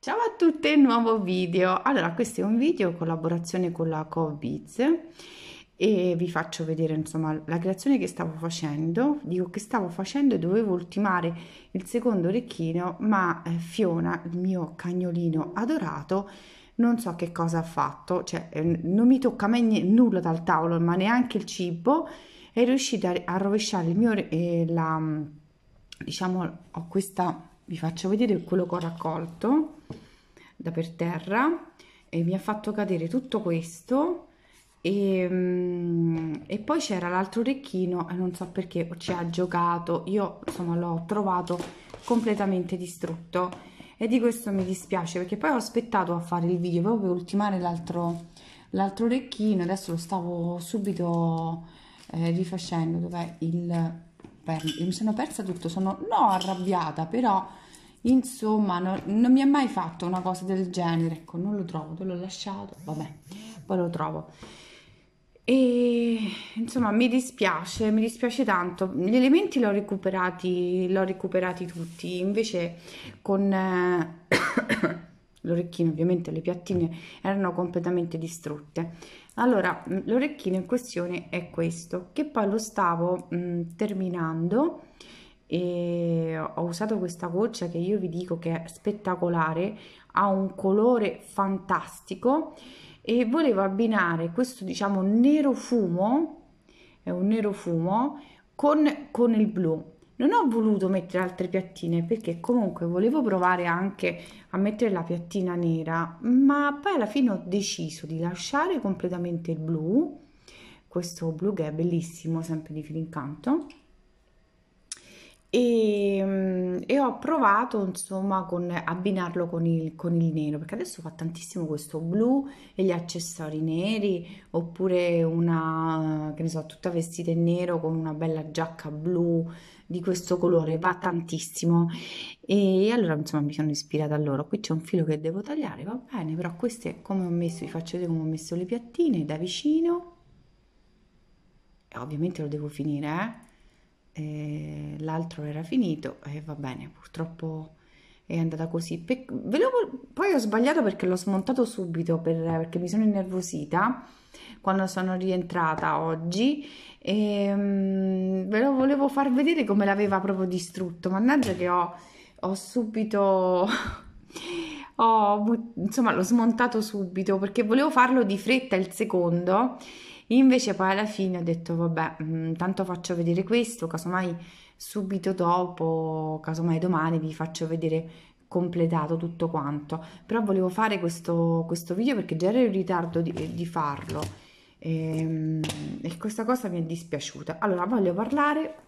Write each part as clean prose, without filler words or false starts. Ciao a tutti, nuovo video. Allora, questo è un video in collaborazione con la Beebeecraft e vi faccio vedere insomma la creazione che stavo facendo. Dico che stavo facendo e dovevo ultimare il secondo orecchino, ma Fiona, il mio cagnolino adorato, non so che cosa ha fatto, cioè non mi tocca a me nulla dal tavolo, ma neanche il cibo. È riuscita a rovesciare il mio ho questa, vi faccio vedere quello che ho raccolto da per terra, e mi ha fatto cadere tutto questo e poi c'era l'altro orecchino e non so perché ci ha giocato. Io insomma l'ho trovato completamente distrutto e di questo mi dispiace, perché poi ho aspettato a fare il video proprio per ultimare l'altro orecchino. Adesso lo stavo subito rifacendo. Dov'è il... mi sono persa tutto, sono no arrabbiata, però insomma non mi è mai fatto una cosa del genere. Ecco, non lo trovo, te l'ho lasciato, vabbè, poi lo trovo. E insomma mi dispiace tanto. Gli elementi l'ho recuperati tutti, invece con l'orecchino ovviamente le piattine erano completamente distrutte. Allora, l'orecchino in questione è questo, che poi lo stavo terminando e ho usato questa goccia che io vi dico che è spettacolare, ha un colore fantastico e volevo abbinare questo, diciamo, nero fumo, è un nero fumo, con il blu. Non ho voluto mettere altre piattine perché comunque volevo provare anche a mettere la piattina nera, ma poi alla fine ho deciso di lasciare completamente il blu, questo blu che è bellissimo, sempre di Filincanto, e ho provato insomma con abbinarlo con il nero, perché adesso fa tantissimo questo blu e gli accessori neri, oppure una, che ne so, tutta vestita in nero con una bella giacca blu di questo colore, va tantissimo. E allora insomma mi sono ispirata a loro. Qui c'è un filo che devo tagliare, va bene, però queste, come ho messo, vi faccio vedere come ho messo le piattine da vicino, e ovviamente lo devo finire, l'altro era finito e va bene, purtroppo è andata così. Poi ho sbagliato perché l'ho smontato subito perché mi sono innervosita quando sono rientrata oggi e ve lo volevo far vedere come l'aveva proprio distrutto. Mannaggia che ho subito insomma l'ho smontato subito perché volevo farlo di fretta il secondo. Invece poi alla fine ho detto vabbè, tanto faccio vedere questo, casomai subito dopo, casomai domani vi faccio vedere completato tutto quanto. Però volevo fare questo video perché già ero in ritardo di farlo e questa cosa mi è dispiaciuta. Allora voglio parlare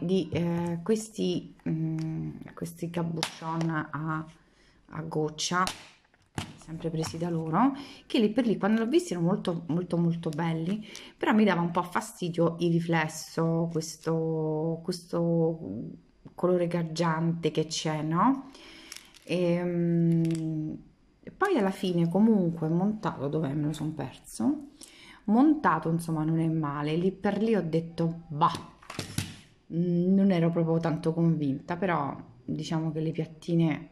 di questi cabuccion a goccia, sempre presi da loro, che lì per lì quando l'ho visti erano molto molto molto belli, però mi dava un po' fastidio il riflesso, questo colore gaggiante che c'è, no? E poi alla fine comunque montato, dov'è? Me lo sono perso, montato insomma non è male. Lì per lì ho detto bah, non ero proprio tanto convinta, però diciamo che le piattine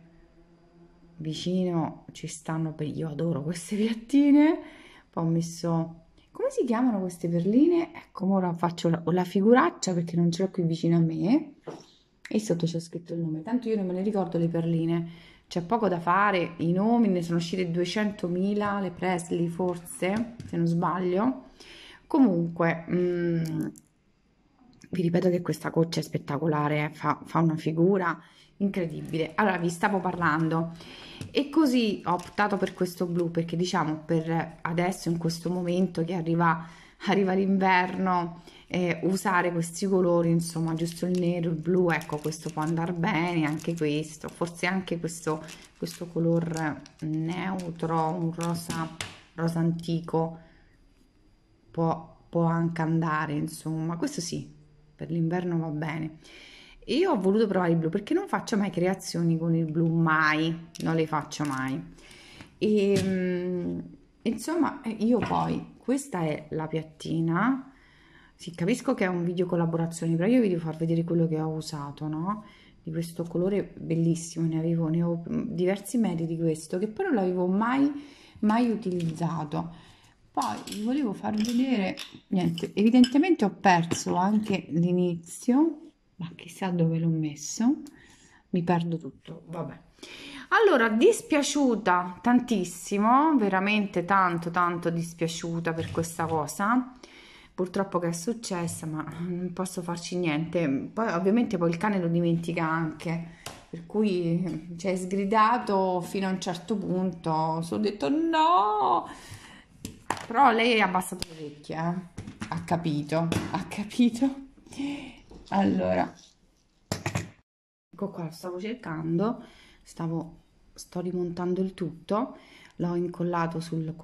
vicino ci stanno. Io adoro queste piattine. Poi ho messo, come si chiamano queste perline? Ecco, ora faccio la figuraccia perché non ce l'ho qui vicino a me e sotto c'è scritto il nome, tanto io non me ne ricordo le perline, c'è poco da fare, i nomi, ne sono uscite 200.000, le Presley forse, se non sbaglio. Comunque vi ripeto che questa goccia è spettacolare, fa una figura incredibile. Allora vi stavo parlando, e così ho optato per questo blu perché diciamo per adesso, in questo momento che arriva l'inverno, usare questi colori, insomma giusto il nero, il blu, ecco questo può andare bene, anche questo, forse anche questo color neutro, un rosa antico può anche andare, insomma questo sì, per l'inverno va bene. Io ho voluto provare il blu perché non faccio mai creazioni con il blu, mai, non le faccio mai. E insomma io poi, questa è la piattina, sì, capisco che è un video collaborazione, però io vi devo far vedere quello che ho usato, no? di questo colore bellissimo, ne ho diversi metri di questo, che però non l'avevo mai utilizzato. Poi vi volevo far vedere, niente, evidentemente ho perso anche l'inizio, ma chissà dove l'ho messo, mi perdo tutto, vabbè. Allora, dispiaciuta tantissimo, veramente tanto dispiaciuta per questa cosa, purtroppo che è successa, ma non posso farci niente. Poi ovviamente poi il cane lo dimentica anche, per cui ci hai sgridato fino a un certo punto, sono detto no, però lei ha abbassato le orecchie, ha capito, allora ecco qua, lo stavo cercando, sto rimontando il tutto, l'ho incollato sullo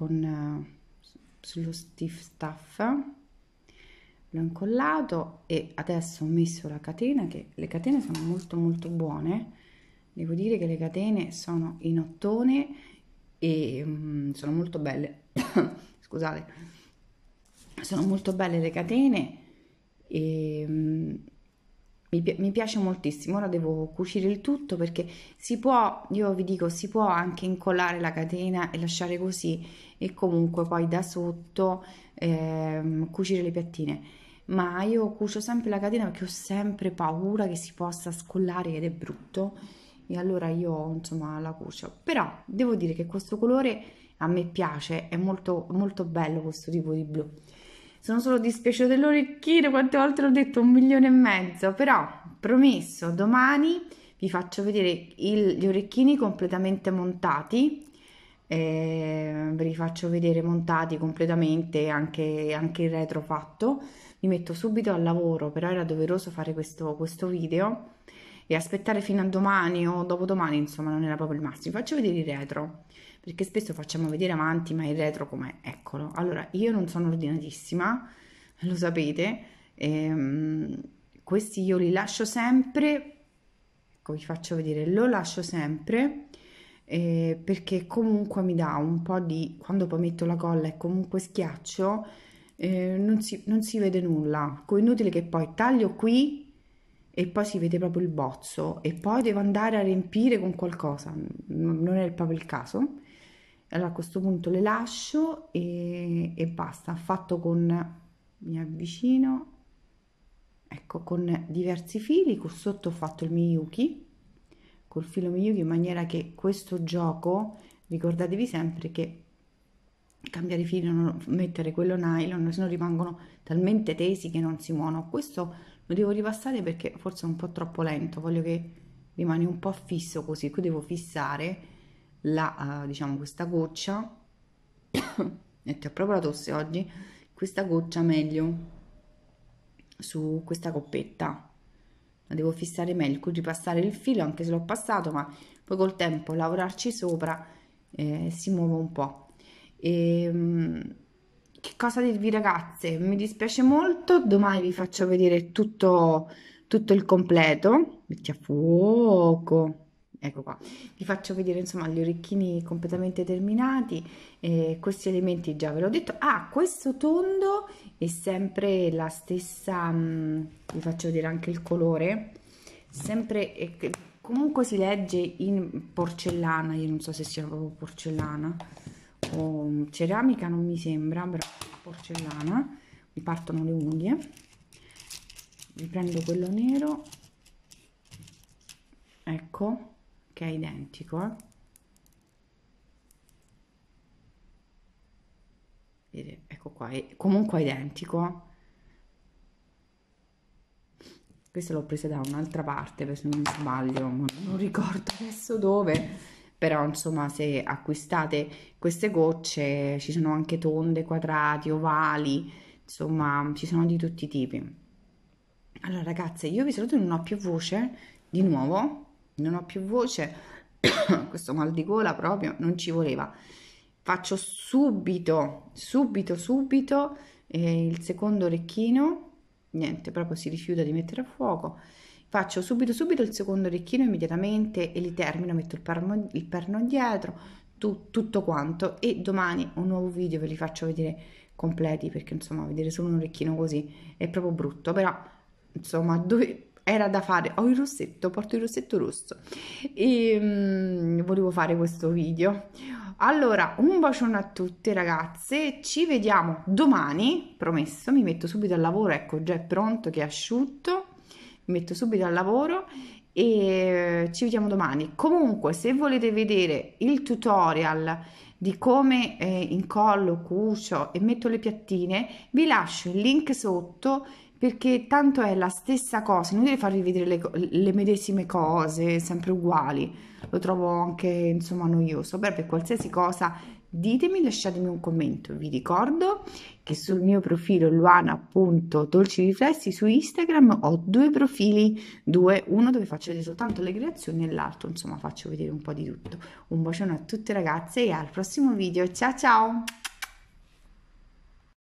stiff staff, l'ho incollato e adesso ho messo la catena, che le catene sono molto buone, devo dire che le catene sono in ottone e sono molto belle scusate, sono molto belle le catene e mi piace moltissimo. Ora devo cucire il tutto, perché si può, io vi dico, si può anche incollare la catena e lasciare così e comunque poi da sotto cucire le piattine, ma io cucio sempre la catena perché ho sempre paura che si possa scollare ed è brutto, e allora io insomma la cucio. Però devo dire che questo colore a me piace, è molto bello questo tipo di blu. Sono solo dispiaciuta dell'orecchino, quante volte l'ho detto, 1,5 milioni, però promesso, domani vi faccio vedere gli orecchini completamente montati, ve li faccio vedere montati completamente, anche il retro fatto. Mi metto subito al lavoro, però era doveroso fare questo video, e aspettare fino a domani o dopodomani insomma non era proprio il massimo. Vi faccio vedere il retro, perché spesso facciamo vedere avanti ma il retro com'è, eccolo. Allora, io non sono ordinatissima, lo sapete, questi io li lascio sempre, ecco, vi faccio vedere, lo lascio sempre perché comunque mi dà un po' di, quando poi metto la colla e comunque schiaccio non si vede nulla, è inutile che poi taglio qui e poi si vede proprio il bozzo e poi devo andare a riempire con qualcosa, non è proprio il caso. Allora a questo punto le lascio e basta. Fatto con, mi avvicino, ecco, con diversi fili, con sotto ho fatto il miyuki, col filo miyuki, in maniera che questo gioco, ricordatevi sempre che cambiare filo, non mettere quello nylon, se no rimangono talmente tesi che non si muovono. Questo lo devo ripassare perché forse è un po' troppo lento, voglio che rimane un po' fisso così. Qui devo fissare la, diciamo, questa goccia e ti ho proprio la tosse oggi, questa goccia meglio su questa coppetta, la devo fissare meglio, qui ripassare il filo, anche se l'ho passato, ma poi col tempo lavorarci sopra si muove un po'. Che cosa dirvi, ragazze, mi dispiace molto, domani vi faccio vedere tutto il completo. Metti a fuoco, ecco qua, vi faccio vedere insomma gli orecchini completamente terminati, questi elementi già ve l'ho detto. Ah, questo tondo è sempre la stessa, vi faccio vedere anche il colore, sempre comunque si legge in porcellana, io non so se sia proprio porcellana o ceramica, non mi sembra, però porcellana. Mi partono le unghie, mi prendo quello nero, ecco, che è identico, ecco qua, è comunque identico, questo l'ho preso da un'altra parte se non sbaglio, ma non ricordo adesso dove. Però insomma, se acquistate queste gocce, ci sono anche tonde, quadrati, ovali, insomma ci sono di tutti i tipi. Allora ragazze, io vi saluto, non ho più voce, di nuovo non ho più voce questo mal di gola proprio non ci voleva. Faccio subito il secondo orecchino, niente, proprio si rifiuta di mettere a fuoco. Faccio subito il secondo orecchino immediatamente e li termino, metto il perno dietro, tutto quanto, e domani un nuovo video, ve li faccio vedere completi, perché insomma vedere solo un orecchino così è proprio brutto. Però insomma era da fare, ho il rossetto, porto il rossetto rosso e volevo fare questo video. Allora, un bacione a tutte ragazze, ci vediamo domani, promesso, mi metto subito al lavoro, ecco già è pronto che è asciutto, mi metto subito al lavoro e ci vediamo domani. Comunque, se volete vedere il tutorial di come incollo, cucio e metto le piattine, vi lascio il link sotto, perché tanto è la stessa cosa, non devo farvi vedere le medesime cose sempre uguali, lo trovo anche insomma noioso. Beh, per qualsiasi cosa ditemi, lasciatemi un commento. Vi ricordo che sul mio profilo luana.dolciriflessi su Instagram ho due profili, uno dove faccio soltanto le creazioni e l'altro insomma faccio vedere un po' di tutto. Un bacione a tutte ragazze e al prossimo video, ciao ciao!